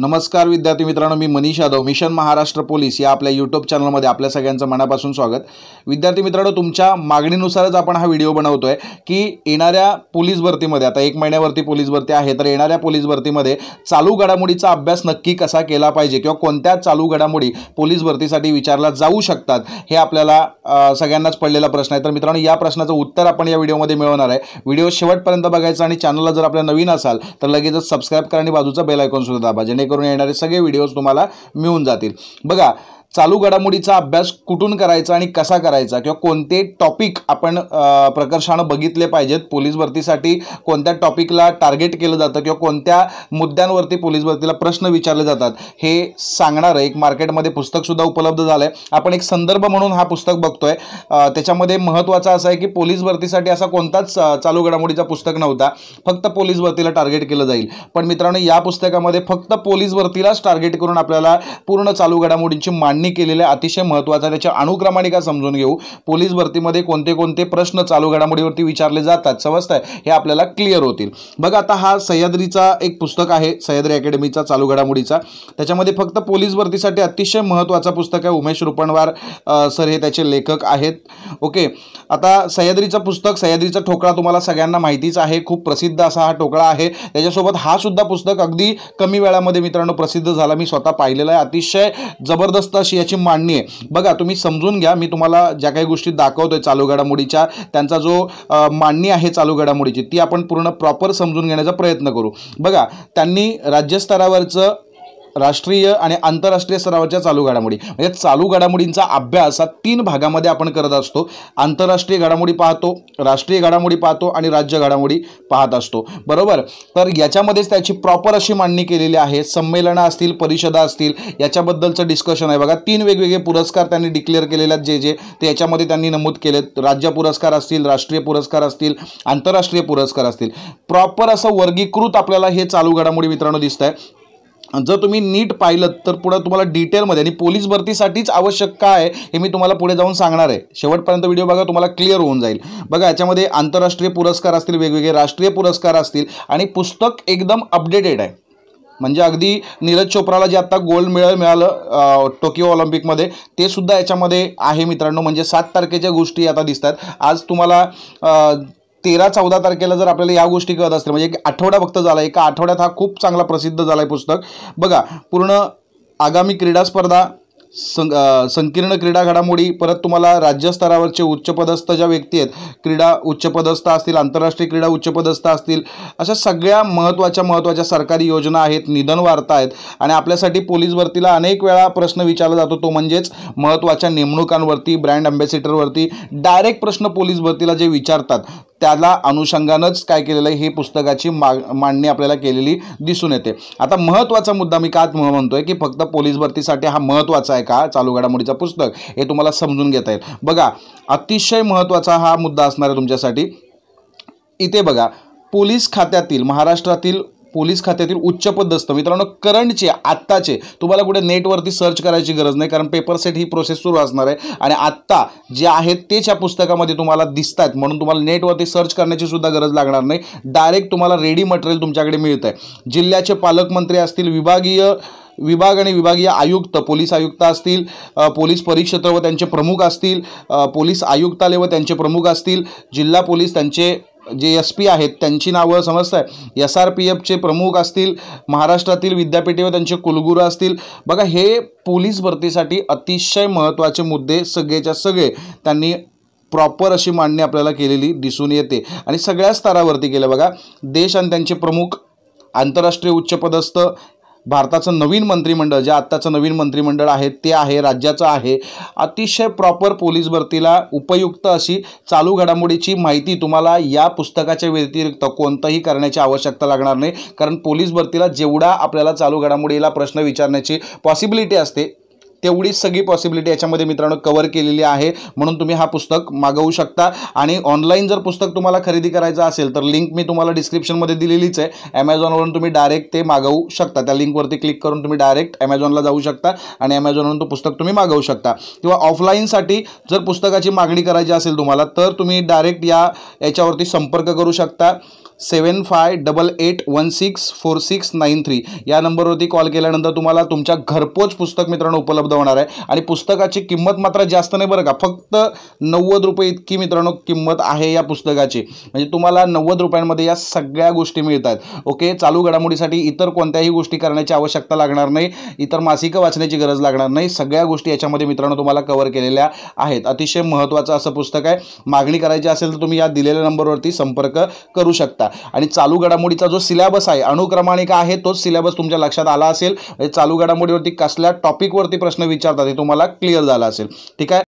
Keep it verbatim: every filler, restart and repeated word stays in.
नमस्कार विद्यार्थी मित्रांनो, मी मनीष यादव, मिशन महाराष्ट्र पोलीस या आपल्या यूट्यूब चॅनलमध्ये आपल्या सगळ्यांचं मनापासून स्वागत। विद्यार्थी मित्रांनो, तुमच्या मागणीनुसारच आपण हा व्हिडिओ बनवतोय की येणाऱ्या पोलीस भरतीमध्ये, आता एक महिन्यावरती पोलीस भरती आहे, तर येणाऱ्या पोलीस भरतीमध्ये चालू घडामोडीचा अभ्यास नक्की कसा केला पाहिजे किंवा कोणत्या चालू घडामोडी पोलीस भरतीसाठी विचारला जाऊ शकतात हे आपल्याला सगळ्यांनाच पडलेला प्रश्न आहे। तर मित्रांनो, या प्रश्नाचं उत्तर आपण या व्हिडिओमध्ये मिळवणार आहे। व्हिडिओ शेवटपर्यंत बघायचा आणि चॅनलला जर आपण नवीन असाल तर लगेचच सबस्क्राइब करा आणि बाजूचा बेल आयकॉन सुद्धा दाबा, करून येणारे सगळे व्हिडिओज तुम्हाला मिळून जातील। बघा, चालू घडामोडीचा अभ्यास कुठून करायचा आणि कसा करायचा किंवा कोणते टॉपिक आपण प्रकर्षाने बघितले पाहिजेत, पोलीस भरतीसाठी कोणत्या टॉपिकला टार्गेट केलं जातं किंवा कोणत्या मुद्द्यांवरती पोलीस भरतीला प्रश्न विचारले जातात हे सांगणारं एक मार्केटमध्ये पुस्तकसुद्धा उपलब्ध झालं आहे। आपण एक संदर्भ म्हणून हा पुस्तक बघतोय। त्याच्यामध्ये महत्त्वाचा असं आहे की पोलीस भरतीसाठी असा कोणताच चालू घडामोडीचा पुस्तक नव्हता, फक्त पोलीस भरतीला टार्गेट केलं जाईल। पण मित्रांनो, या पुस्तकामध्ये फक्त पोलीस भरतीलाच टार्गेट करून आपल्याला पूर्ण चालू घडामोडींची मांडणी केलेले अतिशय महत्त्वाचा त्याच्या अनुक्रमांकिका समजून घेऊ। पोलीस भरतीमध्ये कोणते कोणते प्रश्न चालू घडामोडीवरती विचारले जातात समजतंय, हे आपल्याला क्लिअर होतील। बघा, आता हा सह्याद्रीचा एक पुस्तक आहे, सह्याद्री अकॅडमीचा चालू घडामोडीचा, त्याच्यामध्ये फक्त पोलीस भरतीसाठी अतिशय महत्त्वाचा पुस्तक आहे। उमेश रूपणवार सर हे त्याचे लेखक आहेत। ओके, आता सह्याद्रीचं पुस्तक, सह्याद्रीचा ठोकळा तुम्हाला सगळ्यांना माहितीच आहे, खूप प्रसिद्ध असा हा ठोकळा आहे। त्याच्यासोबत हा सुद्धा पुस्तक अगदी कमी वेळामध्ये मित्रांनो प्रसिद्ध झाला, मी स्वतः पाहिलेला आहे। अतिशय जबरदस्त याची मांडणी आहे। बघा, तुम्ही समजून घ्या, मी तुम्हाला ज्या काही गोष्टी दाखवतोय चालू घडामोडीच्या, त्यांचा जो मांडणी आहे चालू घडामोडीची ती आपण पूर्ण प्रॉपर समजून घेण्याचा प्रयत्न करू। बघा, त्यांनी राज्यस्तरावरचं, राष्ट्रीय आणि आंतरराष्ट्रीय स्तरावरच्या चालू घडामोडी, म्हणजे चालू घडामोडींचा अभ्यास हा तीन भागामध्ये आपण करत असतो। आंतरराष्ट्रीय घडामोडी पाहतो, राष्ट्रीय घडामोडी पाहतो आणि राज्य घडामोडी पाहत असतो, बरोबर। तर याच्यामध्येच त्याची प्रॉपर अशी मांडणी केलेली आहे। संमेलनं असतील, परिषदा असतील, याच्याबद्दलचं डिस्कशन आहे। बघा, तीन वेगवेगळे पुरस्कार त्यांनी डिक्लेअर केलेले आहेत, जे जे ते याच्यामध्ये त्यांनी नमूद केलेत। राज्य पुरस्कार असतील, राष्ट्रीय पुरस्कार असतील, आंतरराष्ट्रीय पुरस्कार असतील, प्रॉपर असं वर्गीकृत आपल्याला हे चालू घडामोडी मित्रांनो दिसत आहे। जर तुम्ही नीट पाहिलं तर पुढे तुम्हाला डिटेलमध्ये, आणि पोलीस भरतीसाठीच आवश्यक काय हे मी तुम्हाला पुढे जाऊन सांगणार आहे। शेवटपर्यंत व्हिडिओ बघा, तुम्हाला क्लिअर होऊन जाईल। बघा, याच्यामध्ये आंतरराष्ट्रीय पुरस्कार असतील, वेगवेगळे राष्ट्रीय पुरस्कार असतील, आणि पुस्तक एकदम अपडेटेड आहे। म्हणजे अगदी नीरज चोप्राला जे आत्ता गोल्ड मेडल मिळालं टोकियो ऑलिंपिकमध्ये ते सुद्धा याच्यामध्ये आहे मित्रांनो। म्हणजे सात तारखेच्या गोष्टी आता दिसतात। आज तुम्हाला तेरा चौदा तारखेला जर आपल्याला या गोष्टी कळत असतील, म्हणजे एक आठवडा फक्त झाला, एका आठवड्यात हा खूप चांगला प्रसिद्ध झाला आहे पुस्तक। बघा, पूर्ण आगामी क्रीडा स्पर्धा, सं संकीर्ण क्रीडा घडामोडी, परत तुम्हाला राज्यस्तरावरचे उच्चपदस्थ ज्या व्यक्ती आहेत, क्रीडा उच्चपदस्थ असतील, आंतरराष्ट्रीय क्रीडा उच्चपदस्थ असतील, अशा सगळ्या महत्त्वाच्या महत्त्वाच्या सरकारी योजना आहेत, निधन वार्ता आहेत, आणि आपल्यासाठी पोलीस भरतीला अनेक वेळा प्रश्न विचारला जातो तो म्हणजेच महत्त्वाच्या नेमणुकांवरती, ब्रँड अँबॅसेडरवरती डायरेक्ट प्रश्न पोलीस भरतीला जे विचारतात त्याला अनुषंगानंच काय केलेलं आहे, हे पुस्तकाची माग मांडणी आपल्याला केलेली दिसून येते। आता महत्त्वाचा मुद्दा मी का म्हणतोय की फक्त पोलीस भरतीसाठी हा महत्त्वाचा आहे का चालू घडामोडीचा पुस्तक, हे तुम्हाला समजून घेता येईल। बघा, अतिशय महत्त्वाचा हा मुद्दा असणार आहे तुमच्यासाठी। इथे बघा, पोलीस खात्यातील, महाराष्ट्रातील पोलीस खात्यातील उच्चपदस्थ मित्रांनो, करंटचे, आत्ताचे, तुम्हाला कुठे नेटवरती सर्च करायची गरज नाही, कारण पेपर सेट ही प्रोसेस सुरू असणार आहे आणि आत्ता जे आहेत तेच या पुस्तकामध्ये तुम्हाला दिसत आहेत, म्हणून तुम्हाला नेटवरती सर्च करण्याची सुद्धा गरज लागणार नाही। डायरेक्ट तुम्हाला रेडी मटेरियल तुमच्याकडे मिळतं आहे। जिल्ह्याचे पालकमंत्री असतील, विभागीय विभाग आणि विभागीय आयुक्त, पोलीस आयुक्त असतील, पोलीस परिक्षेत्र व त्यांचे प्रमुख असतील, पोलीस आयुक्तालय व त्यांचे प्रमुख असतील, जिल्हा पोलीस, त्यांचे जे एस पी आहेत त्यांची नावं समजत आहे, एस आर पी एफचे प्रमुख असतील, महाराष्ट्रातील विद्यापीठे व त्यांचे कुलगुरू असतील। बघा, हे पोलीस भरतीसाठी अतिशय महत्त्वाचे मुद्दे सगळेच्या सगळे त्यांनी प्रॉपर अशी मांडणी आपल्याला केलेली दिसून येते, आणि सगळ्या स्तरावरती केलं। बघा, देश आणि त्यांचे प्रमुख, आंतरराष्ट्रीय उच्चपदस्थ, भारताचं नवीन मंत्रिमंडळ, जे आत्ताचं नवीन मंत्रिमंडळ आहे ते आहे, राज्याचं आहे। अतिशय प्रॉपर पोलीस भरतीला उपयुक्त अशी चालू घडामोडीची माहिती तुम्हाला या पुस्तकाच्या व्यतिरिक्त कोणतंही करण्याची आवश्यकता लागणार नाही, कारण पोलीस भरतीला जेवढा आपल्याला चालू घडामोडीला प्रश्न विचारण्याची पॉसिबिलिटी असते तेवढी सगळी पॉसिबिलिटी याच्यामध्ये मित्रांनो कव्हर केलेली आहे। म्हणून तुम्ही हा पुस्तक मागवू शकता आणि ऑनलाइन जर पुस्तक तुम्हाला खरेदी करायचं असेल तर लिंक मी तुम्हाला डिस्क्रिप्शन मध्ये दिलेलीच आहे। Amazon वरून तुम्ही डायरेक्ट ते मागवू शकता, त्या लिंक वरती क्लिक करून तुम्ही डायरेक्ट Amazon ला जाऊ शकता आणि Amazon वरून तो पुस्तक तुम्ही मागवू शकता। किंवा ऑफलाइन साठी जर पुस्तकाची मागणी करायची असेल तुम्हाला तर तुम्ही डायरेक्ट या याच्यावरती संपर्क करू शकता seven five double eight one six four six nine three या नंबरवरती कॉल केल्यानंतर तुम्हाला तुमच्या घरपोच पुस्तक मित्रांनो उपलब्ध होणार आहे। आणि पुस्तकाची किंमत मात्र जास्त नाही बरं का, फक्त नव्वद रुपये इतकी मित्रांनो किंमत आहे या पुस्तकाची। म्हणजे तुम्हाला नव्वद रुपयांमध्ये या सगळ्या गोष्टी मिळतात। ओके, चालू घडामोडीसाठी इतर कोणत्याही गोष्टी करण्याची आवश्यकता लागणार नाही, इतर मासिकं वाचण्याची गरज लागणार नाही, सगळ्या गोष्टी याच्यामध्ये मित्रांनो तुम्हाला कव्हर केलेल्या आहेत। अतिशय महत्त्वाचं असं पुस्तक आहे। मागणी करायची असेल तर तुम्ही या दिलेल्या नंबरवरती संपर्क करू शकता। आणि चालू घडामोडीचा जो सिलेबस आहे, अनुक्रमाणिका आहे, तोच सिलेबस तुमच्या लक्षात आला असेल। चालू घडामोडीवरती कसल्या टॉपिकवरती प्रश्न विचारतात हे तुम्हाला क्लिअर झाला असेल। ठीक आहे।